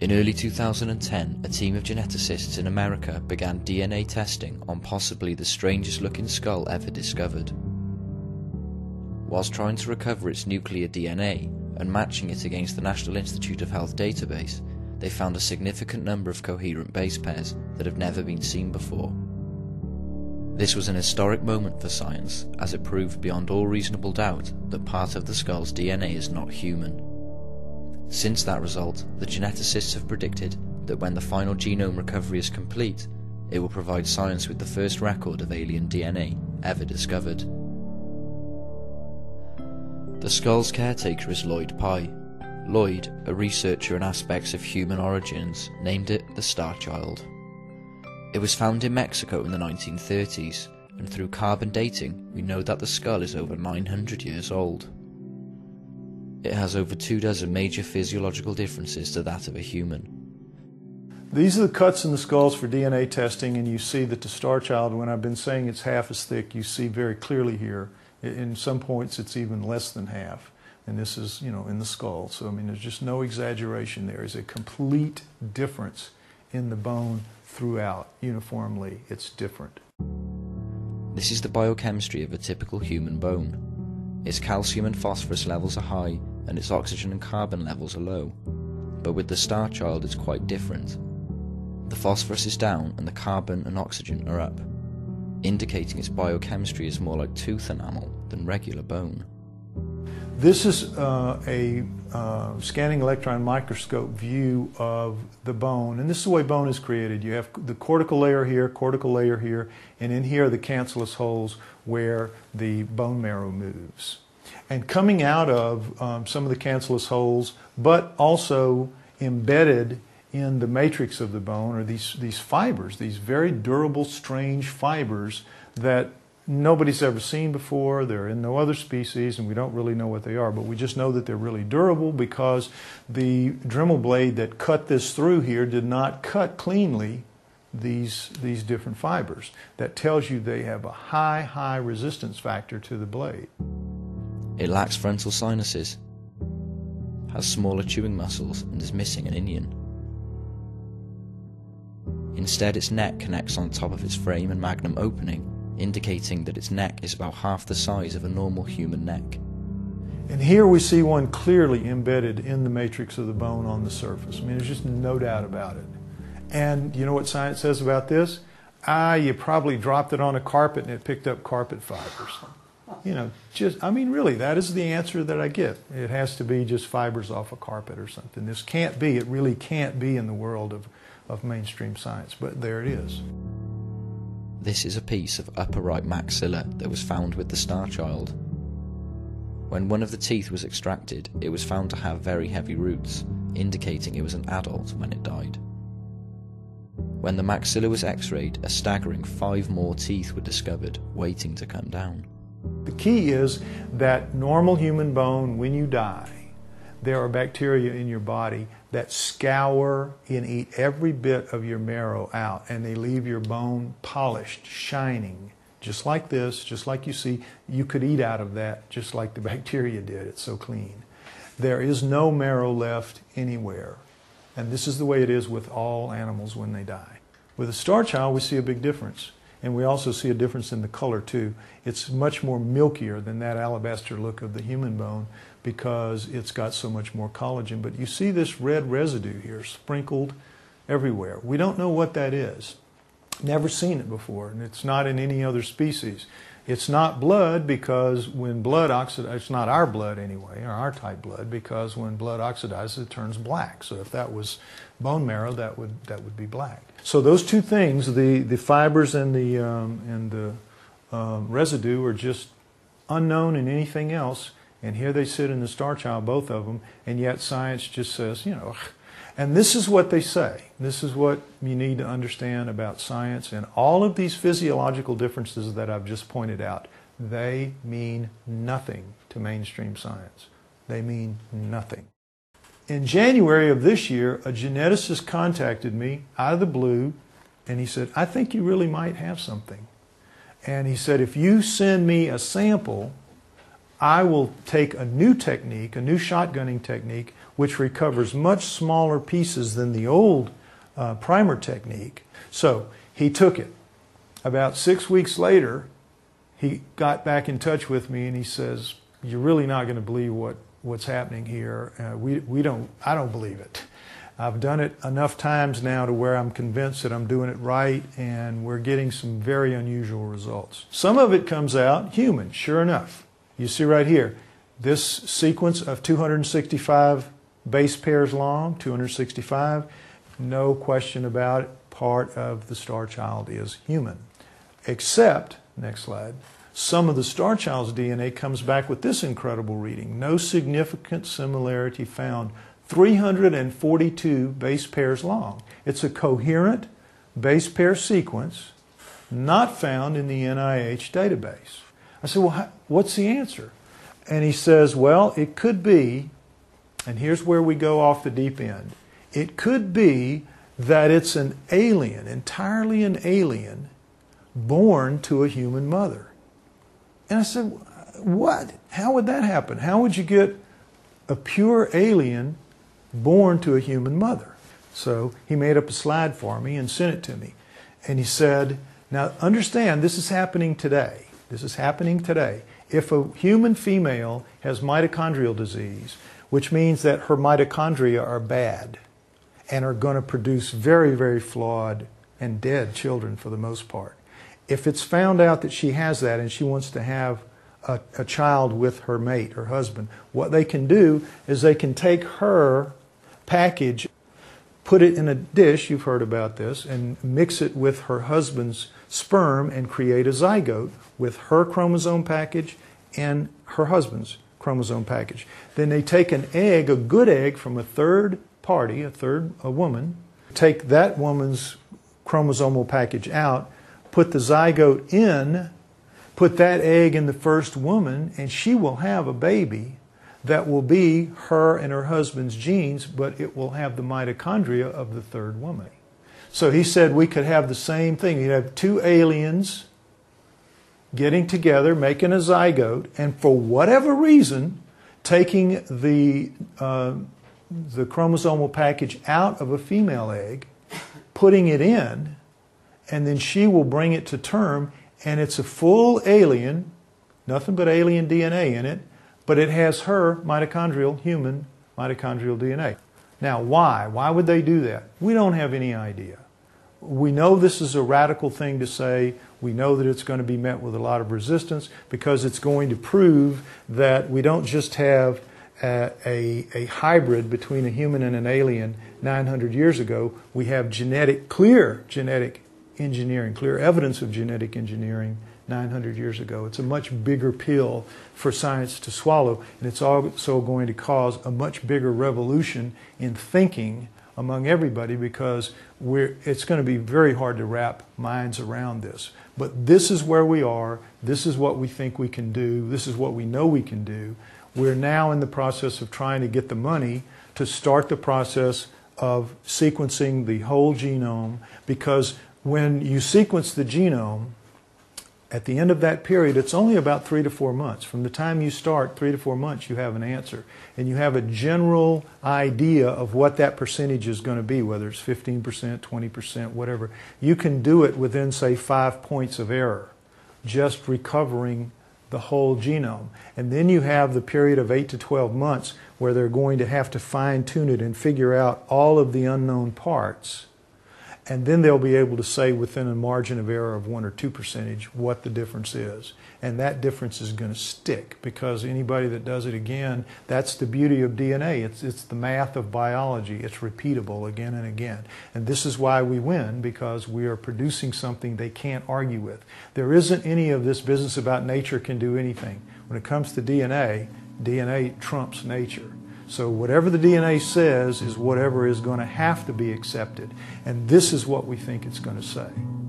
In early 2010, a team of geneticists in America began DNA testing on possibly the strangest looking skull ever discovered. Whilst trying to recover its nuclear DNA and matching it against the National Institute of Health database, they found a significant number of coherent base pairs that have never been seen before. This was an historic moment for science, as it proved beyond all reasonable doubt that part of the skull's DNA is not human. Since that result, the geneticists have predicted that when the final genome recovery is complete, it will provide science with the first record of alien DNA ever discovered. The skull's caretaker is Lloyd Pye. Lloyd, a researcher in aspects of human origins, named it the Starchild. It was found in Mexico in the 1930s, and through carbon dating we know that the skull is over 900 years old. It has over 24 major physiological differences to that of a human. These are the cuts in the skulls for DNA testing, and you see that the Starchild, when I've been saying it's half as thick, you see very clearly here. In some points it's even less than half, and this is, you know, in the skull. So I mean, there's just no exaggeration. There is a complete difference in the bone throughout. Uniformly, it's different. This is the biochemistry of a typical human bone. Its calcium and phosphorus levels are high, and its oxygen and carbon levels are low. But with the Starchild it's quite different. The phosphorus is down and the carbon and oxygen are up, indicating its biochemistry is more like tooth enamel than regular bone. This is a scanning electron microscope view of the bone, and this is the way bone is created. You have the cortical layer here, and in here are the cancellous holes where the bone marrow moves. And coming out of some of the cancellous holes, but also embedded in the matrix of the bone, are these fibers, these very durable, strange fibers that nobody's ever seen before. They're in no other species, and we don't really know what they are, but we just know that they're really durable because the Dremel blade that cut this through here did not cut cleanly these different fibers. That tells you they have a high, high resistance factor to the blade. It lacks frontal sinuses, has smaller chewing muscles, and is missing an inion. Instead, its neck connects on top of its frame and magnum opening, indicating that its neck is about half the size of a normal human neck. And here we see one clearly embedded in the matrix of the bone on the surface. I mean, there's just no doubt about it. And you know what science says about this? You probably dropped it on a carpet and it picked up carpet fibers. You know, just, I mean, really, that is the answer that I get. It has to be just fibers off a carpet or something. This can't be, it really can't be in the world of mainstream science, but there it is. This is a piece of upper right maxilla that was found with the Starchild. When one of the teeth was extracted, it was found to have very heavy roots, indicating it was an adult when it died. When the maxilla was x-rayed, a staggering 5 more teeth were discovered, waiting to come down. The key is that normal human bone, when you die, there are bacteria in your body that scour and eat every bit of your marrow out, and they leave your bone polished, shining, just like this, just like you see. You could eat out of that just like the bacteria did. It's so clean. There is no marrow left anywhere, and this is the way it is with all animals when they die. With a Starchild, we see a big difference, and we also see a difference in the color too. It's much more milkier than that alabaster look of the human bone, because it's got so much more collagen. But you see this red residue here sprinkled everywhere. We don't know what that is. Never seen it before, and it's not in any other species. It's not blood, because when blood oxidizes, it's not our blood anyway, or our type blood, because when blood oxidizes it turns black. So if that was bone marrow, that would be black. So those two things, the fibers and the residue, are just unknown in anything else. And here they sit in the Starchild, both of them, and yet science just says, you know, and this is what they say. This is what you need to understand about science, and all of these physiological differences that I've just pointed out, they mean nothing to mainstream science. They mean nothing. In January of this year, a geneticist contacted me out of the blue, and he said, I think you really might have something. And he said, if you send me a sample, I will take a new technique, a new shotgunning technique, which recovers much smaller pieces than the old primer technique. So he took it. About 6 weeks later, he got back in touch with me and he says, "You're really not going to believe what's happening here. I don't believe it. I've done it enough times now to where I'm convinced that I'm doing it right, and we're getting some very unusual results." Some of it comes out human, sure enough. You see right here, this sequence of 265 base pairs long, 265, no question about it, part of the Starchild is human. Except, next slide, some of the Starchild's DNA comes back with this incredible reading. No significant similarity found. 342 base pairs long. It's a coherent base pair sequence not found in the NIH database. I said, "Well, what's the answer?" And he says, "Well, it could be," and here's where we go off the deep end, "it could be that it's an alien, entirely an alien, born to a human mother." And I said, "What? How would that happen? How would you get a pure alien born to a human mother?" So he made up a slide for me and sent it to me. And he said, "Now understand, this is happening today. This is happening today. If a human female has mitochondrial disease, which means that her mitochondria are bad and are going to produce very, very flawed and dead children for the most part. If it's found out that she has that and she wants to have a child with her mate, her husband, what they can do is they can take her package, put it in a dish, you've heard about this, and mix it with her husband's sperm and create a zygote with her chromosome package and her husband's chromosome package. Then they take an egg, a good egg, from a third party, a woman, take that woman's chromosomal package out, put the zygote in, put that egg in the first woman, and she will have a baby that will be her and her husband's genes, but it will have the mitochondria of the third woman." So he said we could have the same thing. You'd have two aliens getting together, making a zygote, and for whatever reason, taking the chromosomal package out of a female egg, putting it in, and then she will bring it to term, and it's a full alien, nothing but alien DNA in it, but it has her mitochondrial, human mitochondrial DNA. Now, why? Why would they do that? We don't have any idea. We know this is a radical thing to say. We know that it's going to be met with a lot of resistance because it's going to prove that we don't just have a hybrid between a human and an alien 900 years ago. We have clear genetic engineering, clear evidence of genetic engineering 900 years ago. It's a much bigger pill for science to swallow, and it's also going to cause a much bigger revolution in thinking among everybody because it's going to be very hard to wrap minds around this. But this is where we are. This is what we think we can do. This is what we know we can do. We're now in the process of trying to get the money to start the process of sequencing the whole genome, because when you sequence the genome, at the end of that period, it's only about 3 to 4 months. From the time you start, 3 to 4 months, you have an answer. And you have a general idea of what that percentage is going to be, whether it's 15%, 20%, whatever. You can do it within, say, 5 points of error, just recovering the whole genome. And then you have the period of 8 to 12 months where they're going to have to fine-tune it and figure out all of the unknown parts. And then they'll be able to say within a margin of error of 1 or 2% what the difference is. And that difference is going to stick, because anybody that does it again, that's the beauty of DNA. It's the math of biology. It's repeatable again and again. And this is why we win, because we are producing something they can't argue with. There isn't any of this business about nature can do anything. When it comes to DNA, DNA trumps nature. So whatever the DNA says is whatever is going to have to be accepted. And this is what we think it's going to say.